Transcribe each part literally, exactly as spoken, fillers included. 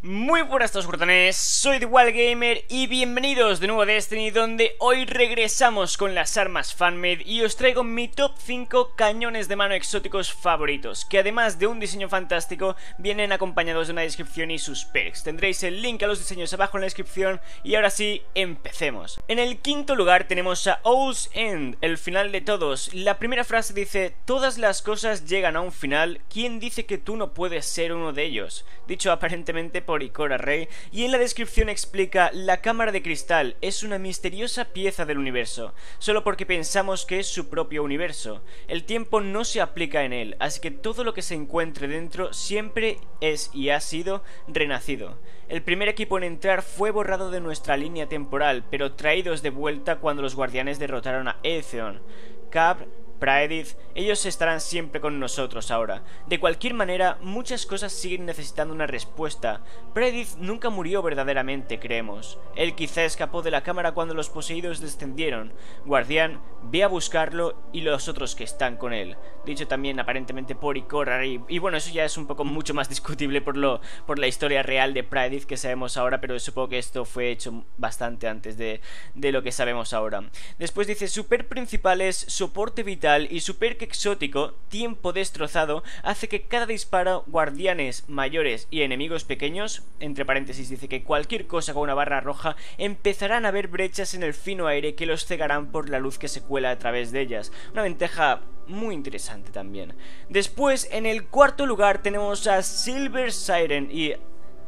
Muy buenas a todos, curtanes, soy The Wild Gamer y bienvenidos de nuevo a Destiny, donde hoy regresamos con las armas fanmade y os traigo mi top cinco cañones de mano exóticos favoritos, que además de un diseño fantástico, vienen acompañados de una descripción y sus perks. Tendréis el link a los diseños abajo en la descripción y ahora sí, empecemos. En el quinto lugar tenemos a All's End, el final de todos. La primera frase dice: todas las cosas llegan a un final, ¿quién dice que tú no puedes ser uno de ellos? Dicho aparentemente por por Ikora Rey, y en la descripción explica: la cámara de cristal es una misteriosa pieza del universo, solo porque pensamos que es su propio universo. El tiempo no se aplica en él, así que todo lo que se encuentre dentro siempre es y ha sido renacido. El primer equipo en entrar fue borrado de nuestra línea temporal, pero traídos de vuelta cuando los guardianes derrotaron a Etheon Cabr Praedyth. Ellos estarán siempre con nosotros ahora. De cualquier manera, muchas cosas siguen necesitando una respuesta. Praedyth nunca murió verdaderamente, creemos. Él quizá escapó de la cámara cuando los poseídos descendieron. Guardián, ve a buscarlo y los otros que están con él. Dicho también aparentemente por Ikora Rey. Y bueno, eso ya es un poco mucho más discutible por, lo, por la historia real de Praedyth que sabemos ahora, pero supongo que esto fue hecho bastante antes de, de lo que sabemos ahora. Después dice: su perk principal es soporte vital y su perk exótico, tiempo destrozado, hace que cada disparo, guardianes mayores y enemigos pequeños, entre paréntesis dice que cualquier cosa con una barra roja, empezarán a ver brechas en el fino aire que los cegarán por la luz que se cuela a través de ellas. Una ventaja muy interesante también. Después, en el cuarto lugar tenemos a Silver Siren y...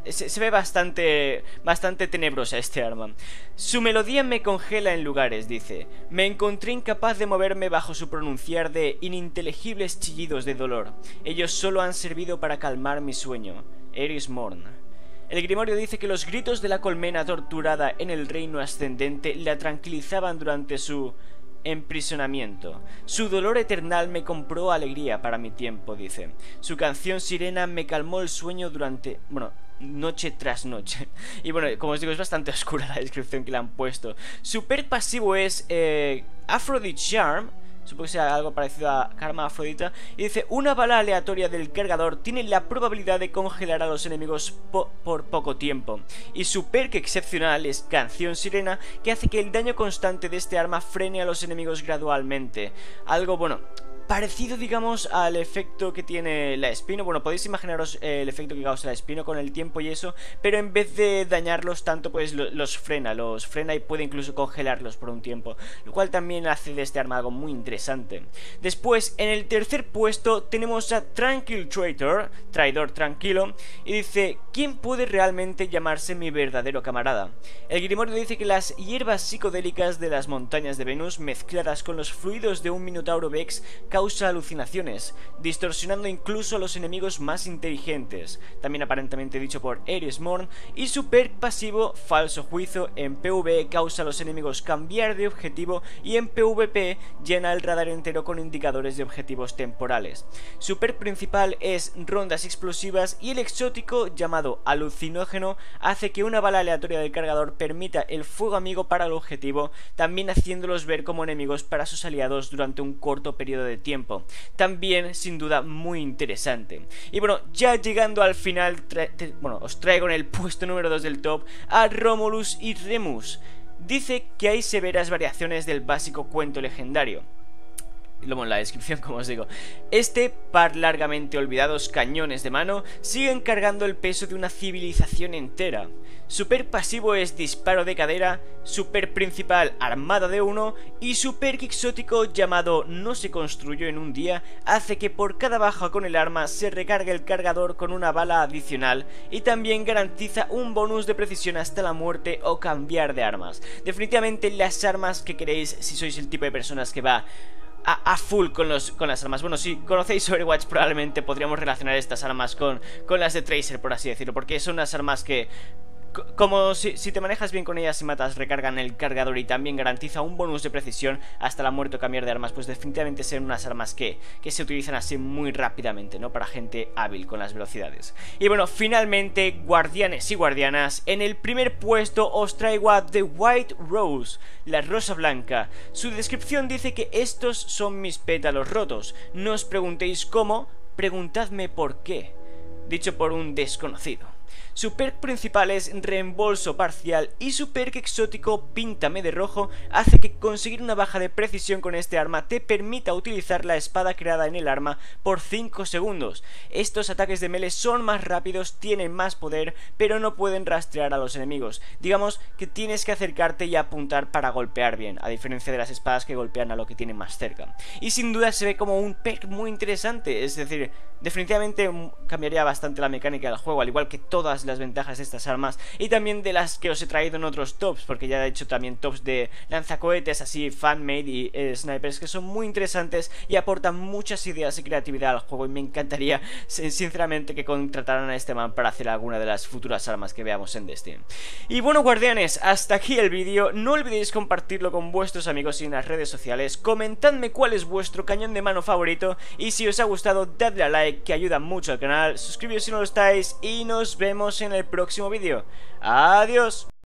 Se, se ve bastante, bastante tenebrosa este arma. Su melodía me congela en lugares, dice. Me encontré incapaz de moverme bajo su pronunciar de ininteligibles chillidos de dolor. Ellos solo han servido para calmar mi sueño. Eris Morn. El grimorio dice que los gritos de la colmena torturada en el reino ascendente la tranquilizaban durante su emprisionamiento. Su dolor eternal me compró alegría para mi tiempo, dice. Su canción sirena me calmó el sueño durante... bueno... noche tras noche. Y bueno, como os digo, es bastante oscura la descripción que le han puesto. Su perk pasivo es eh, Aphrodite Charm, supongo que sea algo parecido a Karma Afrodita, y dice: una bala aleatoria del cargador tiene la probabilidad de congelar a los enemigos po por poco tiempo. Y su perk excepcional es Canción Sirena, que hace que el daño constante de este arma frene a los enemigos gradualmente. Algo, bueno... parecido, digamos, al efecto que tiene la espino. Bueno, podéis imaginaros eh, el efecto que causa la espino con el tiempo y eso, pero en vez de dañarlos tanto, pues lo, los frena, los frena y puede incluso congelarlos por un tiempo, lo cual también hace de este arma algo muy interesante. Después, en el tercer puesto tenemos a Tranquil Traitor, traidor tranquilo, y dice: ¿quién puede realmente llamarse mi verdadero camarada? El grimorio dice que las hierbas psicodélicas de las montañas de Venus, mezcladas con los fluidos de un Minotauro Vex, causa alucinaciones, distorsionando incluso a los enemigos más inteligentes. También aparentemente dicho por Eris Morn. Y su perk pasivo, falso juicio, en PvE causa a los enemigos cambiar de objetivo y en PvP llena el radar entero con indicadores de objetivos temporales. Su perk principal es rondas explosivas y el exótico llamado alucinógeno hace que una bala aleatoria del cargador permita el fuego amigo para el objetivo, también haciéndolos ver como enemigos para sus aliados durante un corto periodo de tiempo. También, sin duda, muy interesante. Y bueno, ya llegando al final, bueno, os traigo en el puesto número dos del top a Romulus y Remus. Dice que hay severas variaciones del básico cuento legendario. Luego en la descripción, como os digo, este par largamente olvidados cañones de mano siguen cargando el peso de una civilización entera. Su perk pasivo es disparo de cadera, su perk principal armada de uno y su perk exótico llamado no se construyó en un día hace que por cada baja con el arma se recargue el cargador con una bala adicional y también garantiza un bonus de precisión hasta la muerte o cambiar de armas. Definitivamente las armas que queréis si sois el tipo de personas que va A, a full con, los, con las armas. Bueno, si conocéis Overwatch probablemente podríamos relacionar estas armas con, con las de Tracer, por así decirlo, porque son unas armas que... como si, si te manejas bien con ellas y matas, recargan el cargador y también garantiza un bonus de precisión hasta la muerte o cambiar de armas. Pues definitivamente son unas armas que, que se utilizan así muy rápidamente, ¿no? Para gente hábil con las velocidades. Y bueno, finalmente, guardianes y guardianas, en el primer puesto os traigo a The White Rose, la rosa blanca. Su descripción dice que estos son mis pétalos rotos. No os preguntéis cómo, preguntadme por qué. Dicho por un desconocido. Su perk principal es reembolso parcial y su perk exótico Píntame de Rojo hace que conseguir una baja de precisión con este arma te permita utilizar la espada creada en el arma por cinco segundos. Estos ataques de melee son más rápidos, tienen más poder, pero no pueden rastrear a los enemigos. Digamos que tienes que acercarte y apuntar para golpear bien, a diferencia de las espadas que golpean a lo que tienen más cerca. Y sin duda se ve como un perk muy interesante, es decir, definitivamente cambiaría bastante la mecánica del juego, al igual que todas las ventajas de estas armas y también de las que os he traído en otros tops, porque ya he hecho también tops de lanzacohetes así, fanmade y eh, snipers, que son muy interesantes y aportan muchas ideas y creatividad al juego, y me encantaría sinceramente que contrataran a este man para hacer alguna de las futuras armas que veamos en Destiny. Y bueno, guardianes, hasta aquí el vídeo. No olvidéis compartirlo con vuestros amigos y en las redes sociales, comentadme cuál es vuestro cañón de mano favorito y si os ha gustado dadle a like, que ayuda mucho al canal, suscribíos si no lo estáis y nos vemos en el próximo vídeo. Adiós.